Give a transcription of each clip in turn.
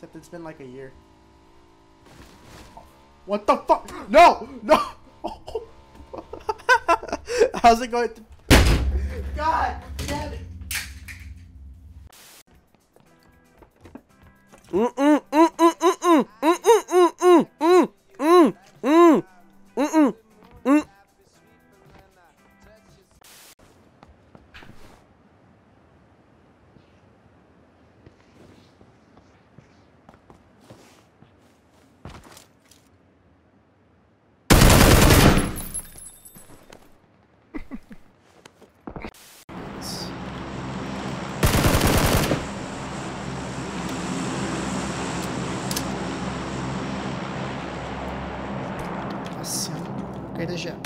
Except it's been like a year. What the fuck? No! No! How's it going to... God damn it! Greatest ship.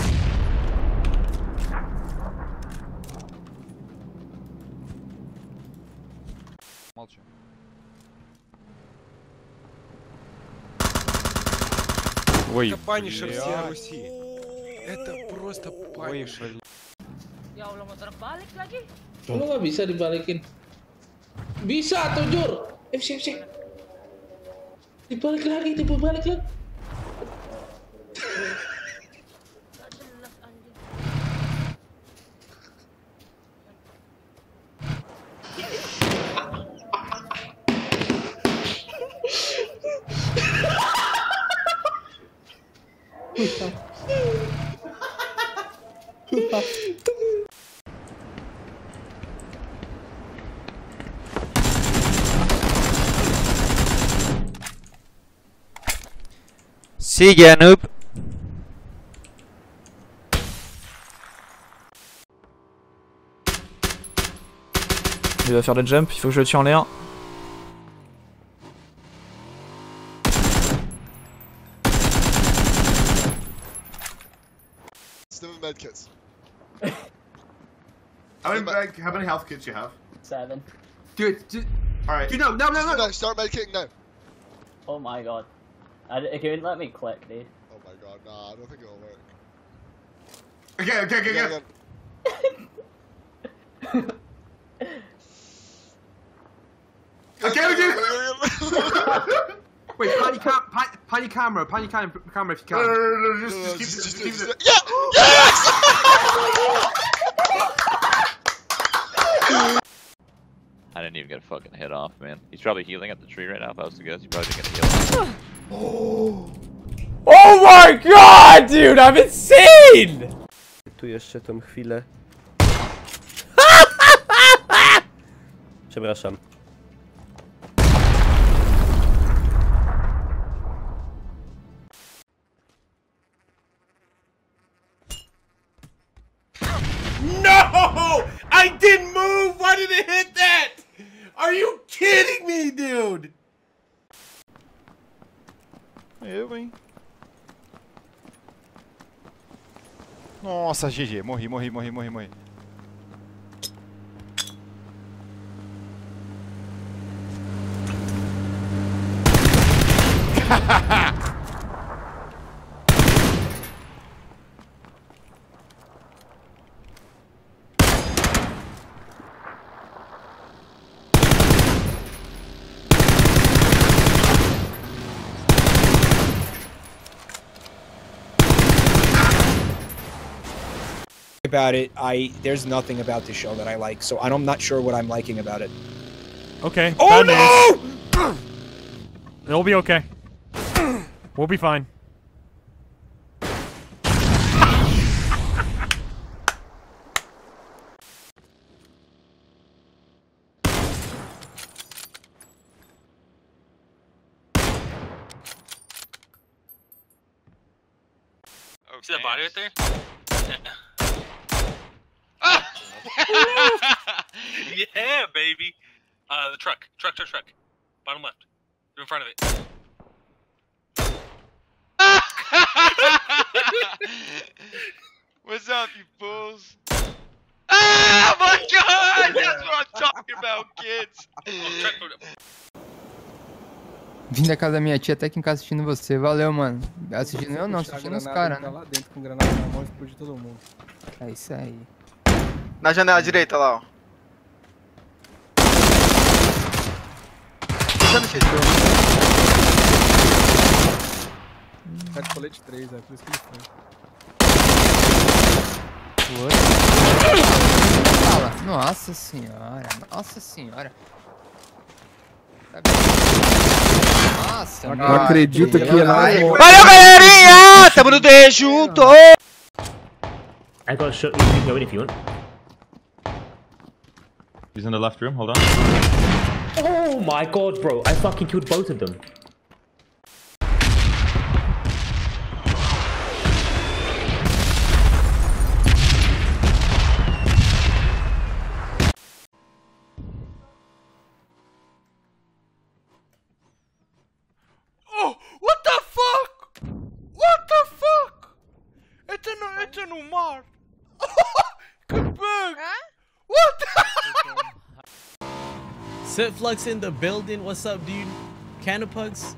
Mulch. Ой, это панишер всей Руси. Это просто панишер. Ya Allah, motor balik lagi. Kamu nggak bisa dibalikin. Bisa, jujur. FC. Dibalik lagi. See ya, noob. Il va faire le jump, il faut que je le tue en l'air. Seven med kits. How many health kits you have? 7. Dude. All right. Dude, no. Start med kitting now. Oh my god. It wouldn't let me click, dude. Oh my god, nah, I don't think it'll work. Okay. Wait, pan your camera if you can. No, just keep it. Yeah! Yes! I didn't even get a fucking hit off, man. He's probably healing at the tree right now, if I was to guess. He's probably gonna heal. Oh my god, dude, I'm insane! Tu jeszcze tą chwilę. Przepraszam. No! I didn't move! Why did it hit that? Are you kidding me, dude? Nossa, GG, morri. About it, there's nothing about this show that I like, so I'm not sure what I'm liking about it. Okay. Oh no! It'll be okay. We'll be fine. Okay. See that body right there? Yeah. Yeah, baby. The truck. Bottom left. You're in front of it. What's up, you fools? Oh my god! That's what I'm talking about, kids. Vim da casa da minha tia até aqui em casa assistindo você. Valeu, mano. Assistindo eu não, assistindo os caras, né? Lá dentro com granada na mão, explodiu todo mundo. É isso aí. Na janela direita lá, ó. Tá de colete 3, é por isso que ele foi. Nossa senhora, nossa senhora. Nossa, não mano. Acredito que é nada. Valeu, galerinha! Tamo no D junto! I gotta show you can go in if you want. He's in the left room, hold on. Oh my god, bro, I fucking killed both of them. Sitflux in the building. What's up, dude? Canapugs?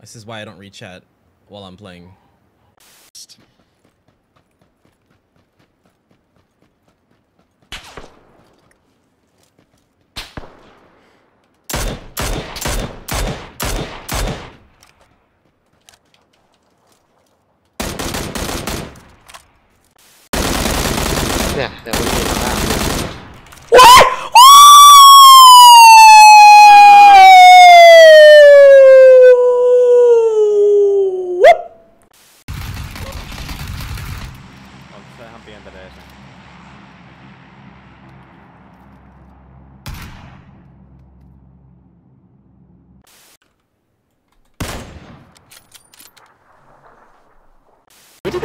This is why I don't read chat while I'm playing. Yeah, that was good.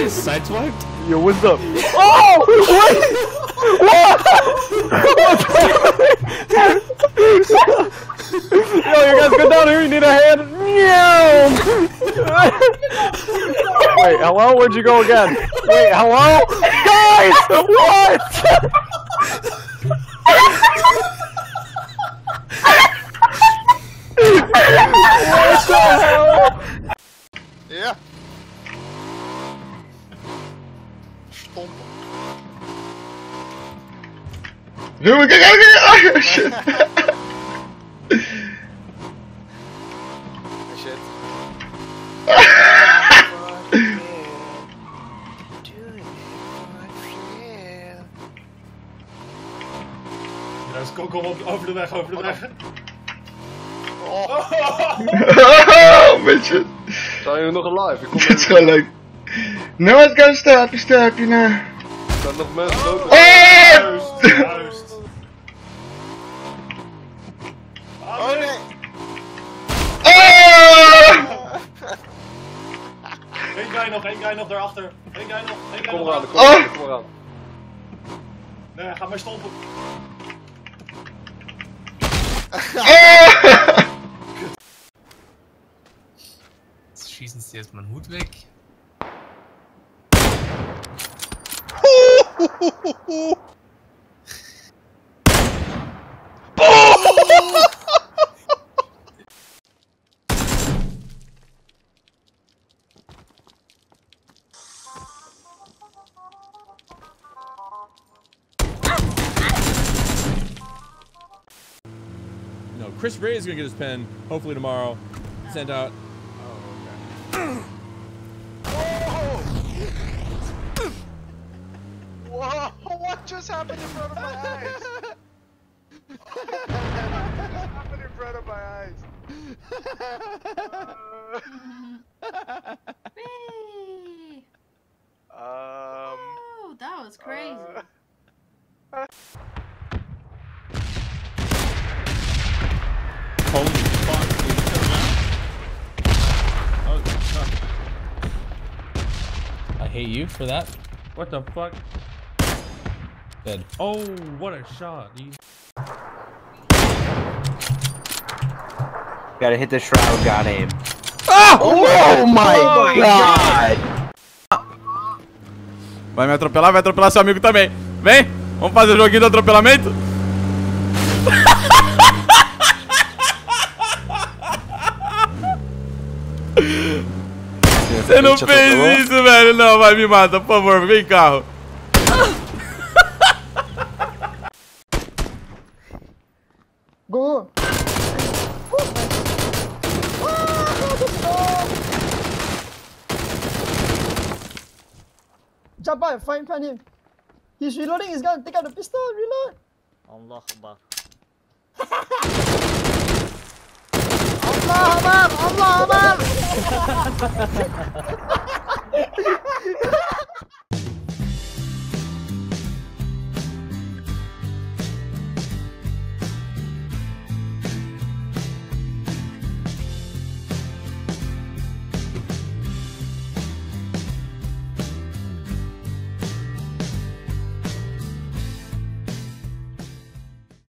Sideswiped? Yo, what's up? Oh! What? What? Yo, you guys go down here, you need a hand. Wait, hello? Where'd you go again? Wait, hello? Guys! What? What the hell? Yeah. Dude, we can go shit. Let's go over the weg. Oh, bitch. Zijn jullie nog alive? Ik kom het is gewoon leuk. No one's gonna stop you, now. Er zijn nog mensen lopen. Oh! Juist. Oh nee! Oh! Eén guy nog daarachter. Eén guy nog. Kom eraan. Nee, hij gaat mij stompen. Oh! Jetzt schießen sie erst meinen Hut weg. No, Chris Gray is gonna get his pen, hopefully tomorrow, sent out. Oh, okay. Whoa, what just happened in front of my eyes? What happened in front of my eyes? Oh, that was crazy. Holy fuck, dude. Oh, fuck. I hate you for that. What the fuck? Dead. Oh, what a shot! You gotta hit the shroud, god aim. Oh my god! Vai atropelar seu amigo também. Vem, vamos fazer o joguinho do atropelamento. Você não fez isso, velho. Não, vai me mata, por favor. Vem carro. Go! jump out and find him. He's reloading, he's gonna take out the pistol, reload! Allah Akbar. Allah Akbar! Allah Akbar!